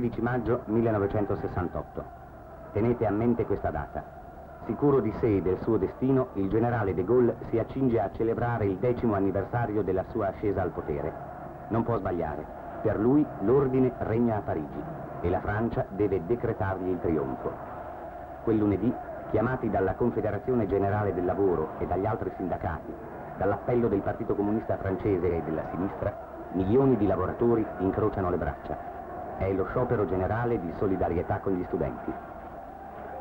13 maggio 1968. Tenete a mente questa data. Sicuro di sé e del suo destino, il generale de Gaulle si accinge a celebrare il 10° anniversario della sua ascesa al potere. Non può sbagliare. Per lui l'ordine regna a Parigi e la Francia deve decretargli il trionfo. Quel lunedì, chiamati dalla Confederazione Generale del Lavoro e dagli altri sindacati, dall'appello del Partito Comunista Francese e della sinistra, milioni di lavoratori incrociano le braccia. È lo sciopero generale di solidarietà con gli studenti.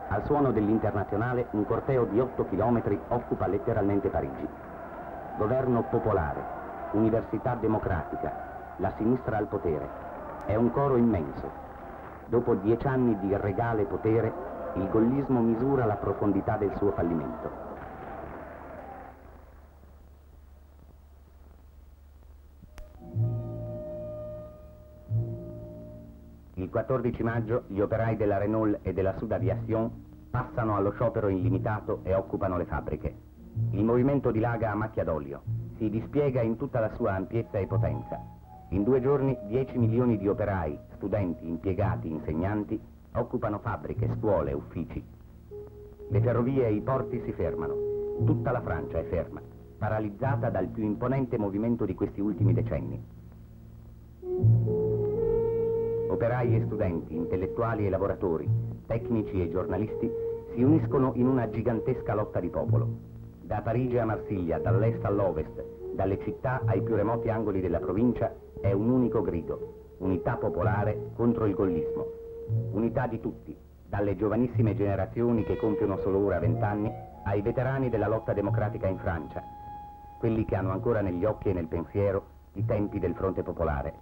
Al suono dell'internazionale, un corteo di 8 chilometri occupa letteralmente Parigi. Governo popolare, università democratica, la sinistra al potere. È un coro immenso. Dopo 10 anni di regale potere, il gollismo misura la profondità del suo fallimento. Il 14 maggio gli operai della Renault e della Sud Aviation passano allo sciopero illimitato e occupano le fabbriche. Il movimento dilaga a macchia d'olio, si dispiega in tutta la sua ampiezza e potenza. In 2 giorni 10 milioni di operai, studenti, impiegati, insegnanti occupano fabbriche, scuole, uffici. Le ferrovie e i porti si fermano. Tutta la Francia è ferma, paralizzata dal più imponente movimento di questi ultimi decenni. Operai e studenti, intellettuali e lavoratori, tecnici e giornalisti si uniscono in una gigantesca lotta di popolo. Da Parigi a Marsiglia, dall'est all'ovest, dalle città ai più remoti angoli della provincia, è un unico grido: unità popolare contro il gollismo. Unità di tutti, dalle giovanissime generazioni che compiono solo ora 20 anni, ai veterani della lotta democratica in Francia, quelli che hanno ancora negli occhi e nel pensiero i tempi del fronte popolare.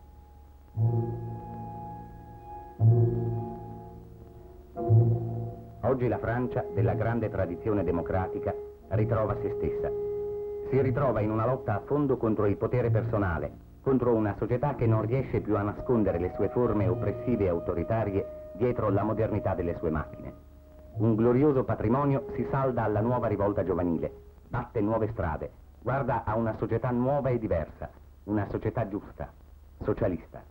Oggi la Francia, della grande tradizione democratica, ritrova se stessa. Si ritrova in una lotta a fondo contro il potere personale, contro una società che non riesce più a nascondere le sue forme oppressive e autoritarie dietro la modernità delle sue macchine. Un glorioso patrimonio si salda alla nuova rivolta giovanile, batte nuove strade, guarda a una società nuova e diversa, una società giusta, socialista.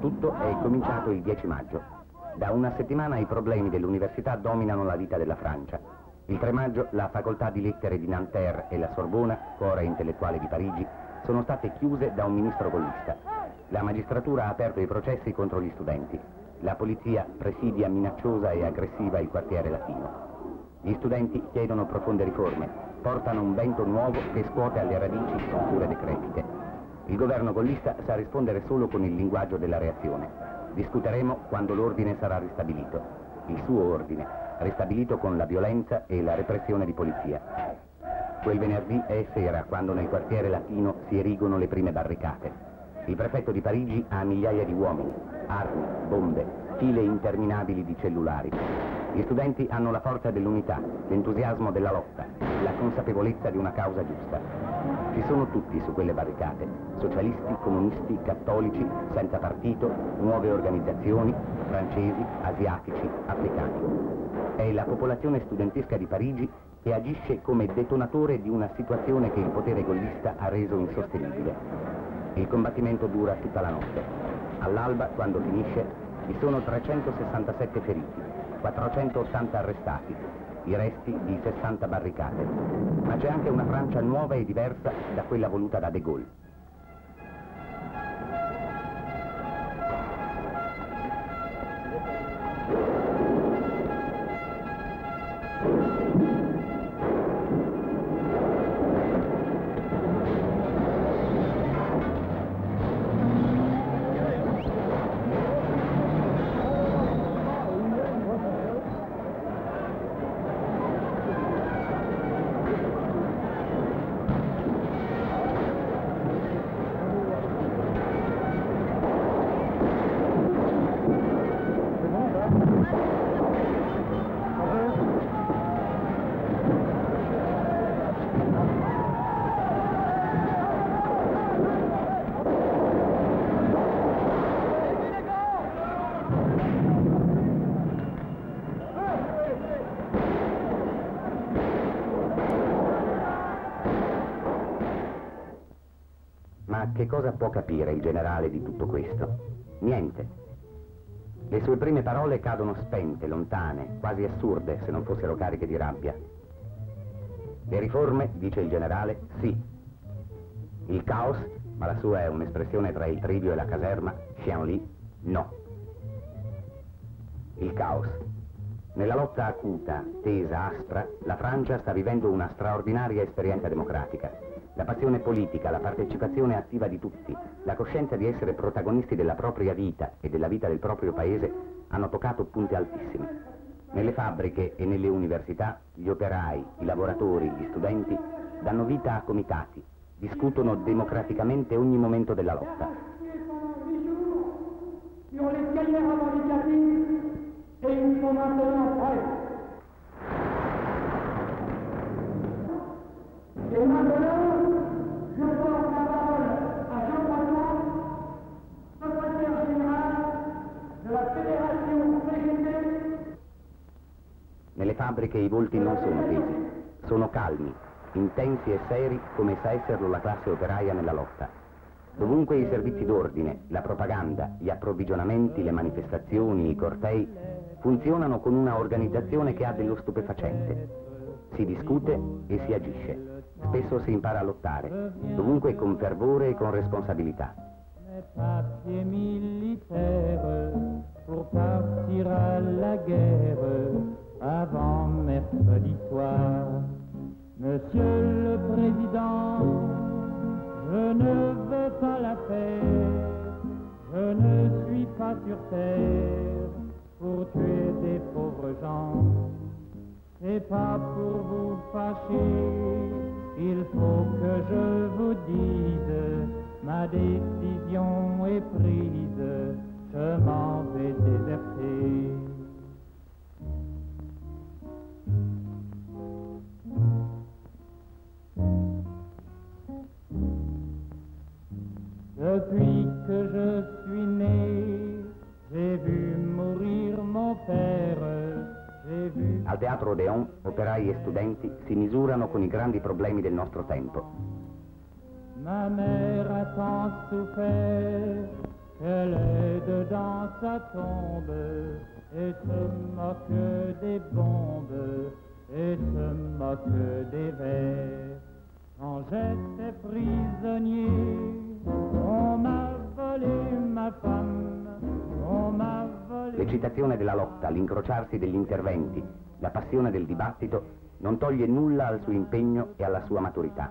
Tutto è cominciato il 10 maggio. Da una settimana i problemi dell'università dominano la vita della Francia. Il 3 maggio la facoltà di lettere di Nanterre e la Sorbona, cuore intellettuale di Parigi, sono state chiuse da un ministro gollista. La magistratura ha aperto i processi contro gli studenti. La polizia presidia minacciosa e aggressiva il quartiere latino. Gli studenti chiedono profonde riforme, portano un vento nuovo che scuote alle radici strutture decrepite. Il governo gollista sa rispondere solo con il linguaggio della reazione. Discuteremo quando l'ordine sarà ristabilito. Il suo ordine, ristabilito con la violenza e la repressione di polizia. Quel venerdì è sera quando nel quartiere latino si erigono le prime barricate. Il prefetto di Parigi ha migliaia di uomini, armi, bombe, file interminabili di cellulari. Gli studenti hanno la forza dell'unità, l'entusiasmo della lotta, la consapevolezza di una causa giusta. Ci sono tutti su quelle barricate: socialisti, comunisti, cattolici, senza partito, nuove organizzazioni, francesi, asiatici, africani. È la popolazione studentesca di Parigi che agisce come detonatore di una situazione che il potere gollista ha reso insostenibile. Il combattimento dura tutta la notte. All'alba, quando finisce, vi sono 367 feriti. 480 arrestati, i resti di 60 barricate. Ma c'è anche una Francia nuova e diversa da quella voluta da De Gaulle. Ma che cosa può capire il generale di tutto questo? Niente. Le sue prime parole cadono spente, lontane, quasi assurde, se non fossero cariche di rabbia. Le riforme, dice il generale, sì. Il caos, ma la sua è un'espressione tra il trivio e la caserma, siamo lì, no. Il caos. Nella lotta acuta, tesa, aspra, la Francia sta vivendo una straordinaria esperienza democratica. La passione politica, la partecipazione attiva di tutti, la coscienza di essere protagonisti della propria vita e della vita del proprio paese hanno toccato punti altissimi. Nelle fabbriche e nelle università gli operai, i lavoratori, gli studenti danno vita a comitati, discutono democraticamente ogni momento della lotta. Nelle fabbriche i volti non sono tesi, sono calmi, intensi e seri come sa esserlo la classe operaia nella lotta. Dovunque i servizi d'ordine, la propaganda, gli approvvigionamenti, le manifestazioni, i cortei funzionano con una organizzazione che ha dello stupefacente. Si discute e si agisce. Spesso si impara a lottare, dovunque con fervore e con responsabilità. Monsieur le Président, je ne veux pas la paix, je ne suis pas sur terre pour tuer des pauvres gens. C'est pas pour vous fâcher, il faut que je vous dise, ma décision est prise, je m'en vais déserter. Depuis que je suis né, j'ai vu mourir mon père, j'ai vu... Al Teatro Odeon, operai e studenti si misurano con i grandi problemi del nostro tempo. Ma mère a tant souffert, qu'elle est dedans sa tombe, et se moque des bombes, et se moque des vers. Quand j'étais prisonnier... L'eccitazione della lotta, l'incrociarsi degli interventi, la passione del dibattito non toglie nulla al suo impegno e alla sua maturità.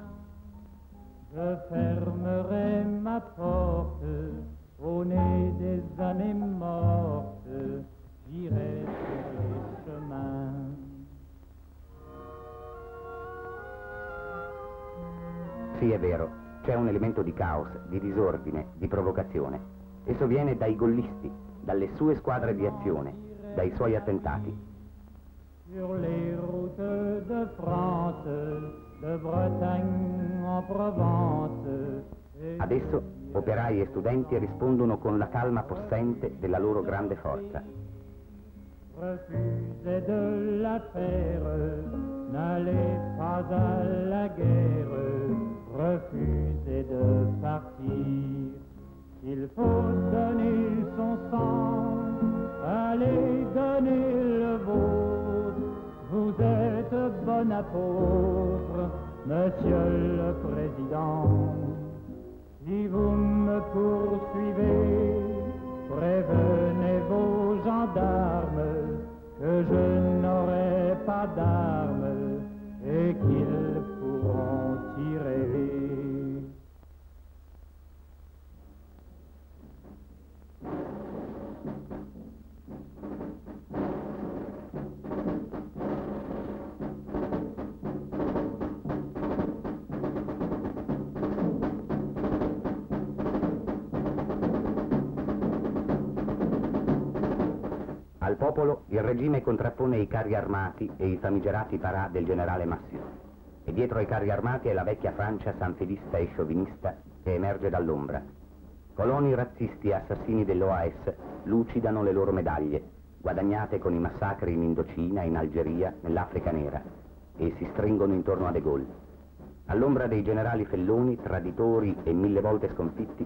Je fermerai ma porte au nez des années mortes, j'irai sur les chemins. Sì, è vero. C'è un elemento di caos, di disordine, di provocazione. Esso viene dai gollisti, dalle sue squadre di azione, dai suoi attentati. Sur les routes de France, de Bretagne en Provence. Adesso operai e studenti rispondono con la calma possente della loro grande forza. Refusez de la terre, n'allez pas à la guerre. Refusez de partir, il faut donner son sang, allez donner le vôtre, vous êtes bon apôtre, Monsieur le Président. Si vous me poursuivez, prévenez vos gendarmes, que je n'aurai pas d'armes et qu'ils pourront tirer. Al popolo il regime contrappone i carri armati e i famigerati parà del generale Massieu. E dietro ai carri armati è la vecchia Francia sanfilista e sciovinista che emerge dall'ombra. Coloni razzisti e assassini dell'OAS lucidano le loro medaglie, guadagnate con i massacri in Indocina, in Algeria, nell'Africa nera, e si stringono intorno a De Gaulle. All'ombra dei generali felloni, traditori e mille volte sconfitti,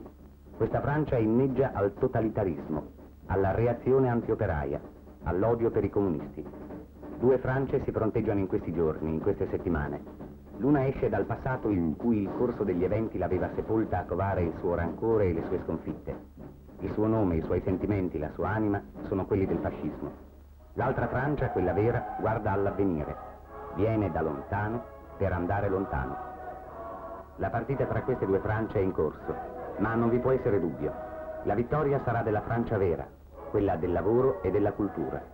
questa Francia inneggia al totalitarismo, alla reazione antioperaia, all'odio per i comunisti. Due Francie si fronteggiano in questi giorni, in queste settimane. L'una esce dal passato in cui il corso degli eventi l'aveva sepolta a covare il suo rancore e le sue sconfitte. Il suo nome, i suoi sentimenti, la sua anima sono quelli del fascismo. L'altra Francia, quella vera, guarda all'avvenire. Viene da lontano per andare lontano. La partita tra queste due Francie è in corso, ma non vi può essere dubbio. La vittoria sarà della Francia vera, quella del lavoro e della cultura.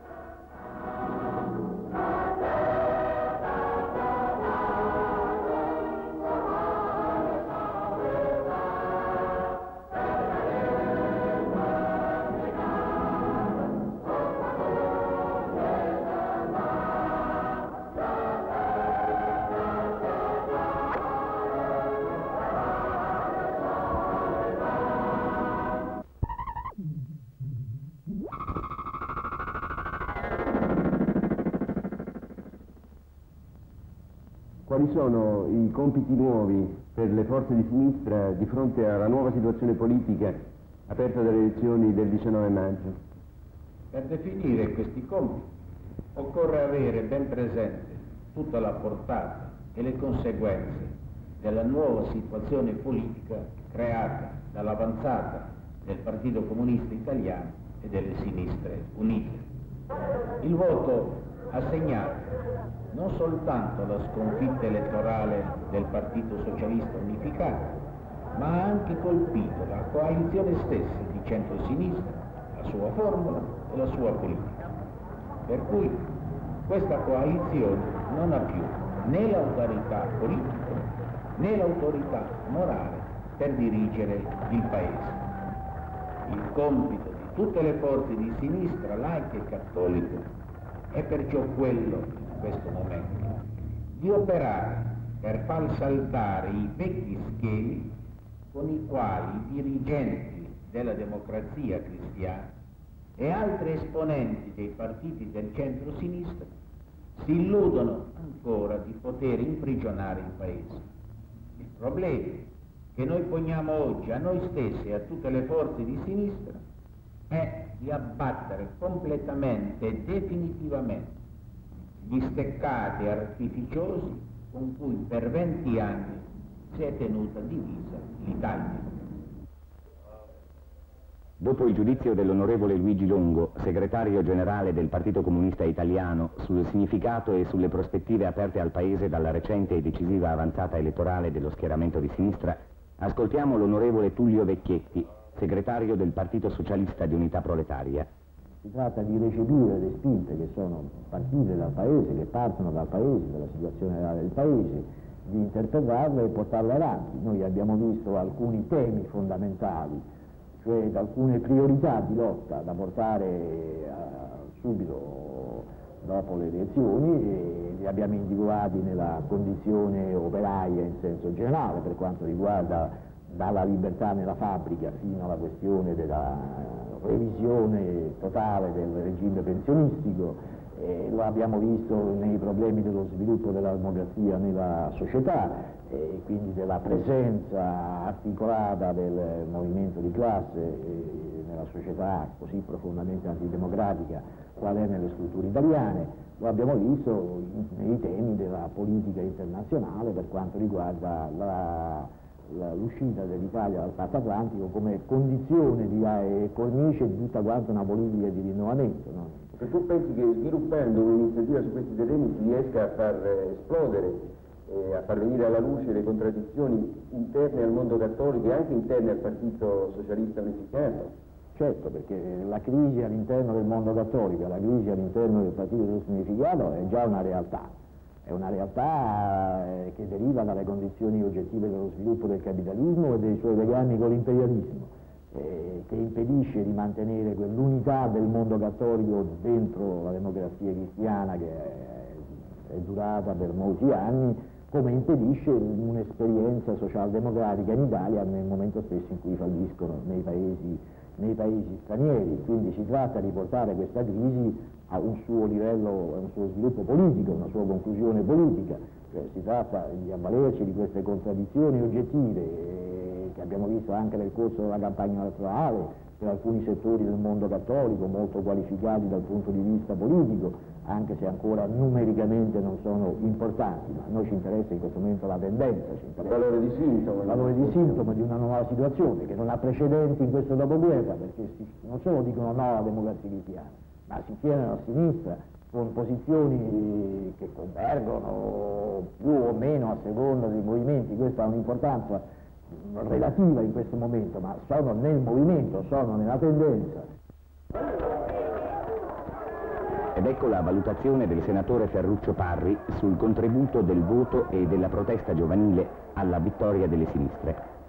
Quali sono i compiti nuovi per le forze di sinistra di fronte alla nuova situazione politica aperta dalle elezioni del 19 maggio? Per definire questi compiti occorre avere ben presente tutta la portata e le conseguenze della nuova situazione politica creata dall'avanzata del Partito Comunista Italiano e delle sinistre unite. Il voto assegnato non soltanto la sconfitta elettorale del Partito Socialista Unificato, ma ha anche colpito la coalizione stessa di centro-sinistra, la sua formula e la sua politica. Per cui questa coalizione non ha più né l'autorità politica né l'autorità morale per dirigere il Paese. Il compito di tutte le forze di sinistra, laiche e cattoliche, è perciò quello questo momento, di operare per far saltare i vecchi schemi con i quali i dirigenti della democrazia cristiana e altri esponenti dei partiti del centro-sinistra si illudono ancora di poter imprigionare il Paese. Il problema che noi poniamo oggi a noi stessi e a tutte le forze di sinistra è di abbattere completamente e definitivamente gli steccati artificiosi con cui per 20 anni si è tenuta divisa l'Italia. Dopo il giudizio dell'onorevole Luigi Longo, segretario generale del Partito Comunista Italiano, sul significato e sulle prospettive aperte al Paese dalla recente e decisiva avanzata elettorale dello schieramento di sinistra, ascoltiamo l'onorevole Tullio Vecchietti, segretario del Partito Socialista di Unità Proletaria. Si tratta di recepire le spinte che sono partite dal Paese, che partono dal Paese, dalla situazione reale del Paese, di interpretarle e portarle avanti. Noi abbiamo visto alcuni temi fondamentali, cioè alcune priorità di lotta da portare subito dopo le elezioni, e li abbiamo individuati nella condizione operaia in senso generale, per quanto riguarda dalla libertà nella fabbrica fino alla questione della revisione totale del regime pensionistico, lo abbiamo visto nei problemi dello sviluppo della democrazia nella società e quindi della presenza articolata del movimento di classe nella società così profondamente antidemocratica qual è nelle strutture italiane. Lo abbiamo visto nei temi della politica internazionale per quanto riguarda l'uscita dell'Italia dal Patto Atlantico come condizione e cornice di tutta quanta una politica di rinnovamento. No? Se tu pensi che sviluppando un'iniziativa su questi terreni si riesca a far esplodere, a far venire alla luce le contraddizioni interne al mondo cattolico e anche interne al Partito Socialista Unificato? Certo, perché la crisi all'interno del mondo cattolico, la crisi all'interno del Partito Socialista Unificato è già una realtà. È una realtà che deriva dalle condizioni oggettive dello sviluppo del capitalismo e dei suoi legami con l'imperialismo, che impedisce di mantenere quell'unità del mondo cattolico dentro la democrazia cristiana che è durata per molti anni, come impedisce un'esperienza socialdemocratica in Italia nel momento stesso in cui falliscono nei paesi stranieri. Quindi si tratta di portare questa crisi ha un suo livello, un suo sviluppo politico, una sua conclusione politica, cioè si tratta di avvalerci di queste contraddizioni oggettive che abbiamo visto anche nel corso della campagna elettorale per alcuni settori del mondo cattolico molto qualificati dal punto di vista politico, anche se ancora numericamente non sono importanti, ma a noi ci interessa in questo momento la tendenza, il valore di sintomo, di una nuova situazione che non ha precedenti in questo dopoguerra, perché non solo dicono no alla democrazia cristiana, ma si chiedono a sinistra con posizioni che convergono più o meno a seconda dei movimenti. Questa ha un'importanza relativa in questo momento, ma sono nel movimento, sono nella tendenza. Ed ecco la valutazione del senatore Ferruccio Parri sul contributo del voto e della protesta giovanile alla vittoria delle sinistre.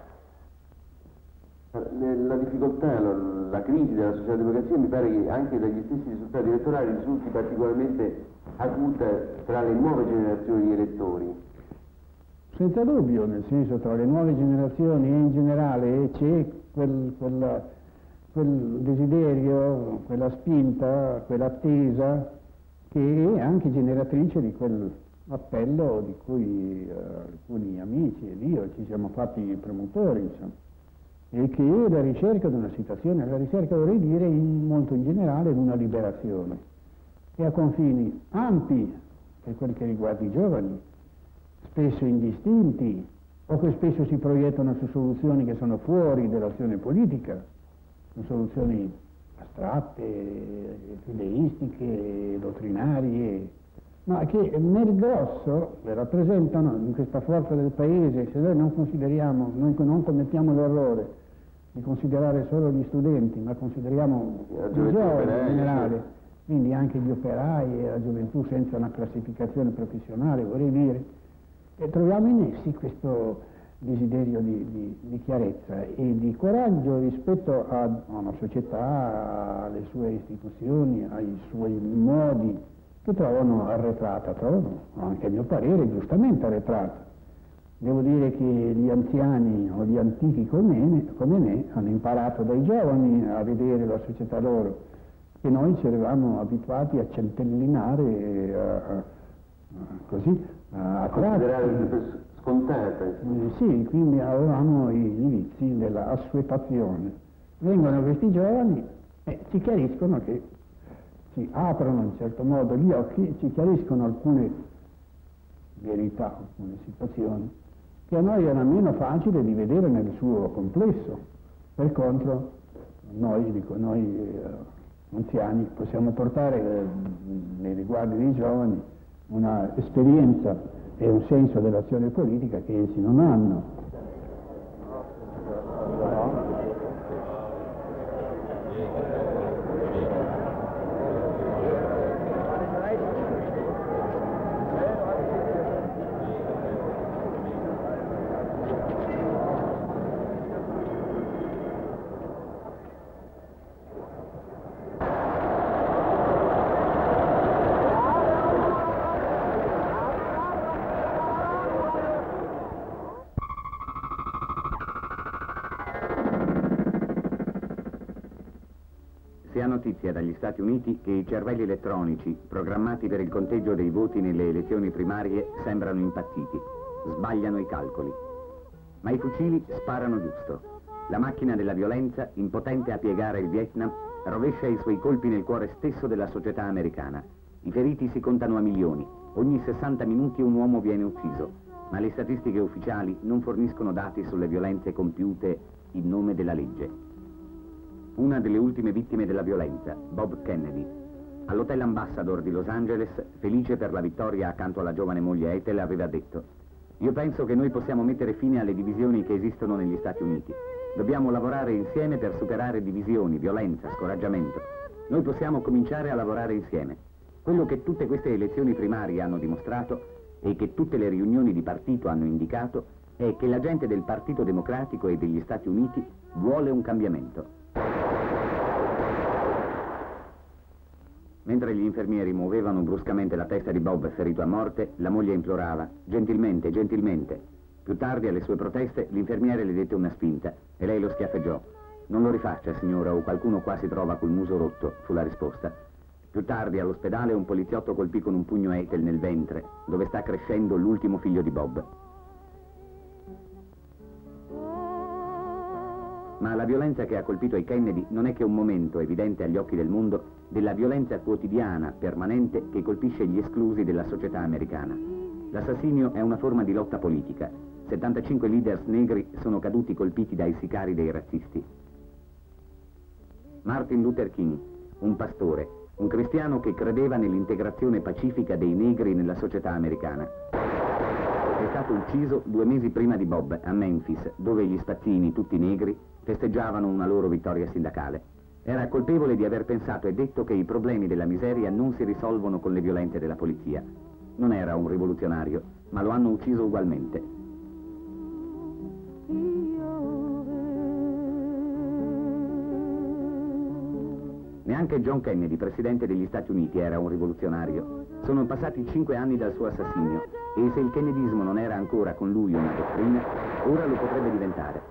La difficoltà, la crisi della socialdemocrazia mi pare che anche dagli stessi risultati elettorali risulti particolarmente acuta tra le nuove generazioni di elettori. Senza dubbio, nel senso, tra le nuove generazioni e in generale c'è quel desiderio, quella spinta, quell'attesa che è anche generatrice di quell'appello di cui alcuni amici ed io ci siamo fatti promotori, insomma, e che è la ricerca di una situazione, la ricerca, vorrei dire, molto in generale di una liberazione che ha confini ampi per quel che riguarda i giovani, spesso indistinti, o che spesso si proiettano su soluzioni che sono fuori dell'azione politica, su soluzioni astratte, fideistiche, dottrinarie, ma che nel grosso rappresentano, in questa forza del paese, se noi non consideriamo, noi non commettiamo l'errore di considerare solo gli studenti, ma consideriamo il giovane in generale, quindi anche gli operai e la gioventù senza una classificazione professionale, vorrei dire, e troviamo in essi questo desiderio di chiarezza e di coraggio rispetto a una società, alle sue istituzioni, ai suoi modi, che trovano arretrata, trovano anche a mio parere giustamente arretrata. Devo dire che gli anziani o gli antichi come me hanno imparato dai giovani a vedere la società loro, e noi ci eravamo abituati a centellinare, così, a considerare scontata. Sì, quindi avevamo i vizi della assuefazione. Vengono questi giovani e ci chiariscono, che ci aprono in certo modo gli occhi, ci chiariscono alcune verità, alcune situazioni che a noi era meno facile di vedere nel suo complesso. Per contro noi, dico noi anziani, possiamo portare nei riguardi dei giovani una esperienza e un senso dell'azione politica che essi non hanno. Notizia dagli Stati Uniti che i cervelli elettronici programmati per il conteggio dei voti nelle elezioni primarie sembrano impazziti, sbagliano i calcoli. Ma i fucili sparano giusto. La macchina della violenza, impotente a piegare il Vietnam, rovescia i suoi colpi nel cuore stesso della società americana. I feriti si contano a milioni, ogni 60 minuti un uomo viene ucciso, ma le statistiche ufficiali non forniscono dati sulle violenze compiute in nome della legge. Una delle ultime vittime della violenza, Bob Kennedy. All'Hotel Ambassador di Los Angeles, felice per la vittoria accanto alla giovane moglie Ethel, aveva detto: «Io penso che noi possiamo mettere fine alle divisioni che esistono negli Stati Uniti. Dobbiamo lavorare insieme per superare divisioni, violenza, scoraggiamento. Noi possiamo cominciare a lavorare insieme. Quello che tutte queste elezioni primarie hanno dimostrato e che tutte le riunioni di partito hanno indicato è che la gente del Partito Democratico e degli Stati Uniti vuole un cambiamento». Mentre gli infermieri muovevano bruscamente la testa di Bob, ferito a morte, la moglie implorava: «Gentilmente, gentilmente». Più tardi, alle sue proteste, l'infermiere le dette una spinta e lei lo schiaffeggiò. «Non lo rifaccia, signora, o qualcuno qua si trova col muso rotto», fu la risposta. Più tardi all'ospedale un poliziotto colpì con un pugno Ethel nel ventre, dove sta crescendo l'ultimo figlio di Bob. Ma la violenza che ha colpito i Kennedy non è che un momento evidente agli occhi del mondo della violenza quotidiana, permanente, che colpisce gli esclusi della società americana. L'assassinio è una forma di lotta politica. 75 leaders negri sono caduti colpiti dai sicari dei razzisti. Martin Luther King, un pastore, un cristiano che credeva nell'integrazione pacifica dei negri nella società americana. È stato ucciso 2 mesi prima di Bob, a Memphis, dove gli spazzini, tutti negri, festeggiavano una loro vittoria sindacale. Era colpevole di aver pensato e detto che i problemi della miseria non si risolvono con le violenze della polizia. Non era un rivoluzionario, ma lo hanno ucciso ugualmente. Neanche John Kennedy, presidente degli Stati Uniti, era un rivoluzionario. Sono passati 5 anni dal suo assassinio e se il kennedismo non era ancora con lui una dottrina, ora lo potrebbe diventare.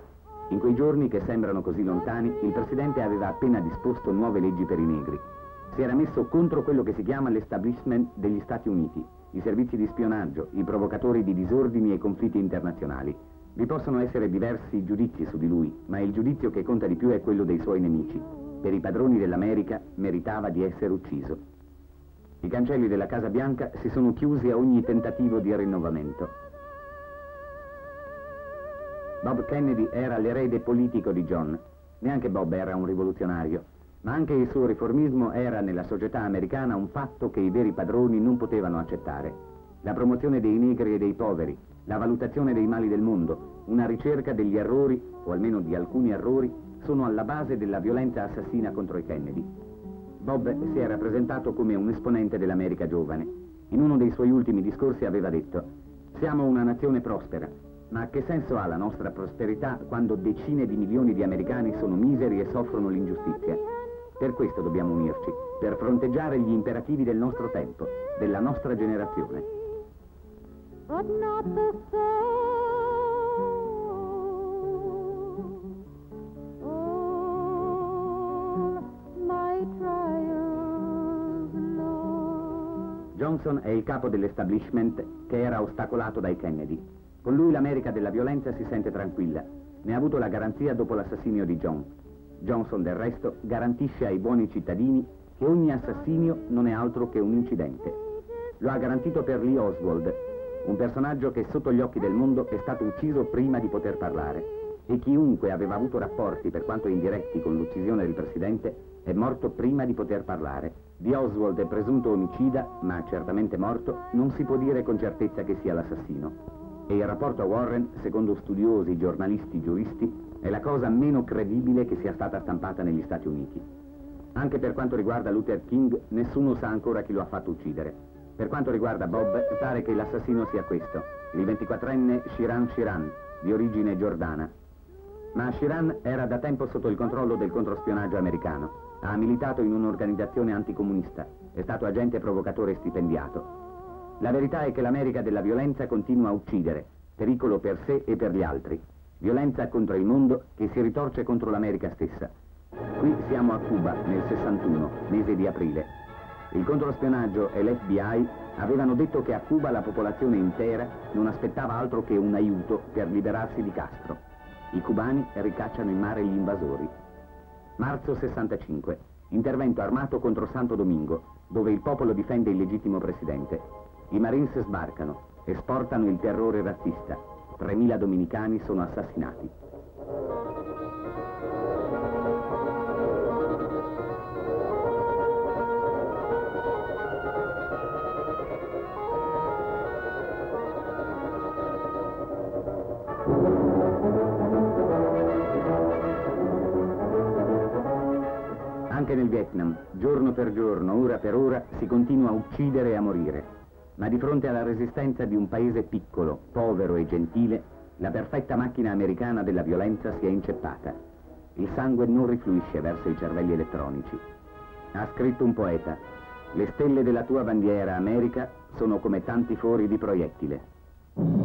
In quei giorni, che sembrano così lontani, il presidente aveva appena disposto nuove leggi per i negri. Si era messo contro quello che si chiama l'establishment degli Stati Uniti, i servizi di spionaggio, i provocatori di disordini e conflitti internazionali. Vi possono essere diversi giudizi su di lui, ma il giudizio che conta di più è quello dei suoi nemici. Per i padroni dell'America meritava di essere ucciso. I cancelli della Casa Bianca si sono chiusi a ogni tentativo di rinnovamento. Bob Kennedy era l'erede politico di John. Neanche Bob era un rivoluzionario, ma anche il suo riformismo era nella società americana un fatto che i veri padroni non potevano accettare. La promozione dei negri e dei poveri, la valutazione dei mali del mondo, una ricerca degli errori, o almeno di alcuni errori, sono alla base della violenza assassina contro i Kennedy. Bob si era presentato come un esponente dell'America giovane. In uno dei suoi ultimi discorsi aveva detto: "Siamo una nazione prospera. Ma che senso ha la nostra prosperità quando decine di milioni di americani sono miseri e soffrono l'ingiustizia? Per questo dobbiamo unirci, per fronteggiare gli imperativi del nostro tempo, della nostra generazione." Johnson è il capo dell'establishment che era ostacolato dai Kennedy. Con lui l'America della violenza si sente tranquilla. Ne ha avuto la garanzia dopo l'assassinio di John. Johnson, del resto, garantisce ai buoni cittadini che ogni assassinio non è altro che un incidente. Lo ha garantito per Lee Oswald, un personaggio che sotto gli occhi del mondo è stato ucciso prima di poter parlare. E chiunque aveva avuto rapporti, per quanto indiretti, con l'uccisione del presidente è morto prima di poter parlare. Di Oswald è presunto omicida, ma certamente morto, non si può dire con certezza che sia l'assassino. E il rapporto a Warren, secondo studiosi, giornalisti, giuristi, è la cosa meno credibile che sia stata stampata negli Stati Uniti. Anche per quanto riguarda Luther King, nessuno sa ancora chi lo ha fatto uccidere. Per quanto riguarda Bob, pare che l'assassino sia questo, il 24enne Shiran, di origine giordana. Ma Shiran era da tempo sotto il controllo del controspionaggio americano. Ha militato in un'organizzazione anticomunista, è stato agente provocatore stipendiato. La verità è che l'America della violenza continua a uccidere, pericolo per sé e per gli altri. Violenza contro il mondo che si ritorce contro l'America stessa. Qui siamo a Cuba, nel 61, mese di aprile. Il controspionaggio e l'FBI avevano detto che a Cuba la popolazione intera non aspettava altro che un aiuto per liberarsi di Castro. I cubani ricacciano in mare gli invasori. Marzo 65, intervento armato contro Santo Domingo, dove il popolo difende il legittimo presidente. I Marines sbarcano, esportano il terrore razzista. 3.000 dominicani sono assassinati. Anche nel Vietnam, giorno per giorno, ora per ora, si continua a uccidere e a morire. Ma di fronte alla resistenza di un paese piccolo, povero e gentile, la perfetta macchina americana della violenza si è inceppata. Il sangue non rifluisce verso i cervelli elettronici. Ha scritto un poeta: "Le stelle della tua bandiera, America, sono come tanti fori di proiettile."